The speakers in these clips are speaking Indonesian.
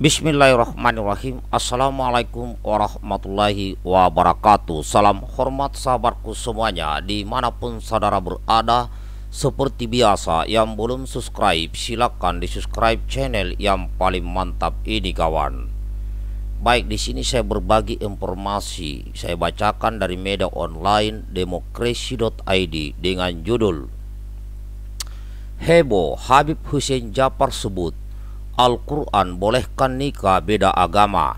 Bismillahirrahmanirrahim. Assalamualaikum warahmatullahi wabarakatuh. Salam hormat sahabatku semuanya, dimanapun saudara berada. Seperti biasa, yang belum subscribe silakan di subscribe channel yang paling mantap ini kawan. Baik, di sini saya berbagi informasi. Saya bacakan dari media online demokrasi.id dengan judul Heboh Habib Husein Ja'far sebut Al-Qur'an bolehkan nikah beda agama.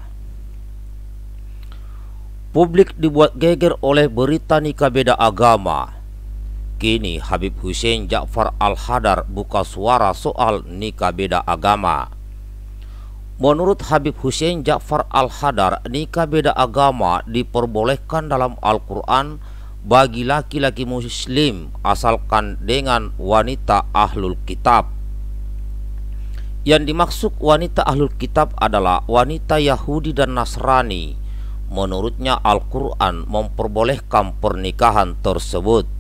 Publik dibuat geger oleh berita nikah beda agama. Kini Habib Husein Ja'far Al-Hadar buka suara soal nikah beda agama. Menurut Habib Husein Ja'far Al-Hadar, nikah beda agama diperbolehkan dalam Al-Qur'an bagi laki-laki muslim asalkan dengan wanita ahlul kitab. Yang dimaksud wanita ahlul kitab adalah wanita Yahudi dan Nasrani. Menurutnya Al-Qur'an memperbolehkan pernikahan tersebut.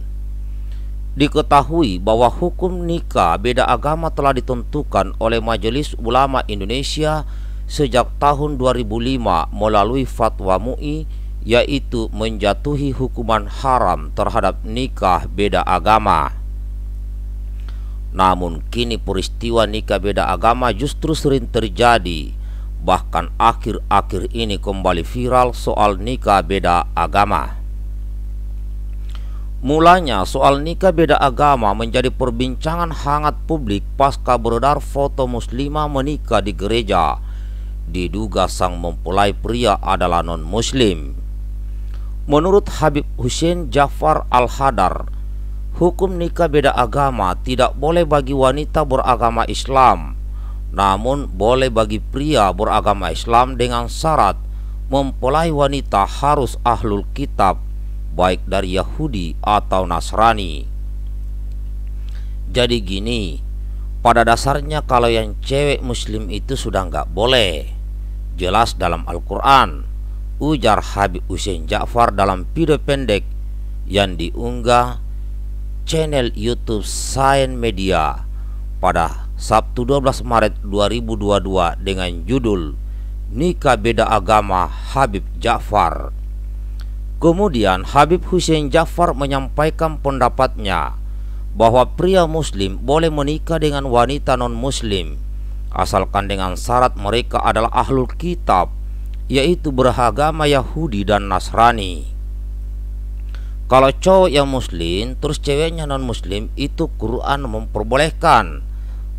Diketahui bahwa hukum nikah beda agama telah ditentukan oleh Majelis Ulama Indonesia sejak tahun 2005 melalui fatwa MUI, yaitu menjatuhi hukuman haram terhadap nikah beda agama. Namun kini peristiwa nikah beda agama justru sering terjadi. Bahkan akhir-akhir ini kembali viral soal nikah beda agama. Mulanya soal nikah beda agama menjadi perbincangan hangat publik pasca beredar foto muslimah menikah di gereja. Diduga sang mempelai pria adalah non-muslim. Menurut Habib Husein Ja'far Al-Hadar, hukum nikah beda agama tidak boleh bagi wanita beragama Islam, namun boleh bagi pria beragama Islam dengan syarat mempelai wanita harus ahlul kitab, baik dari Yahudi atau Nasrani. Jadi gini, pada dasarnya kalau yang cewek muslim itu sudah nggak boleh, jelas dalam Al-Qur'an, ujar Habib Husein Ja'far dalam video pendek yang diunggah channel YouTube Sain Media pada Sabtu 12 Maret 2022 dengan judul Nikah Beda Agama Habib Ja'far. Kemudian Habib Husein Ja'far menyampaikan pendapatnya bahwa pria muslim boleh menikah dengan wanita non-muslim asalkan dengan syarat mereka adalah ahlul kitab, yaitu beragama Yahudi dan Nasrani. Kalau cowok yang muslim terus ceweknya non muslim, itu Quran memperbolehkan,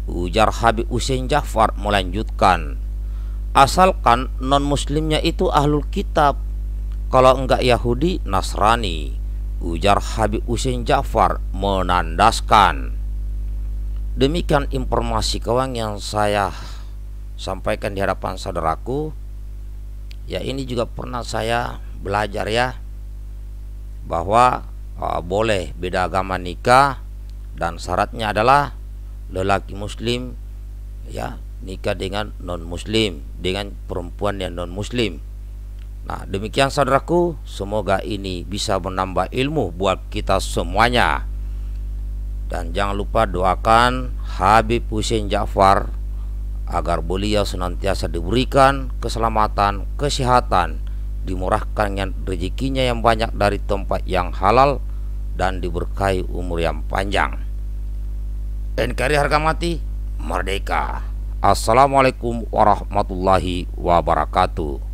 ujar Habib Husein Ja'far melanjutkan, asalkan non muslimnya itu ahlul kitab, kalau enggak Yahudi Nasrani, ujar Habib Husein Ja'far menandaskan. Demikian informasi kawan yang saya sampaikan di hadapan saudaraku. Ya, ini juga pernah saya belajar ya, bahwa boleh beda agama nikah, dan syaratnya adalah lelaki muslim ya nikah dengan non muslim, dengan perempuan yang non muslim. Nah, demikian saudaraku, semoga ini bisa menambah ilmu buat kita semuanya. Dan jangan lupa doakan Habib Husein Ja'far agar beliau senantiasa diberikan keselamatan, kesehatan, dimurahkan rezekinya yang banyak dari tempat yang halal, dan diberkahi umur yang panjang. NKRI harga mati, merdeka. Assalamualaikum warahmatullahi wabarakatuh.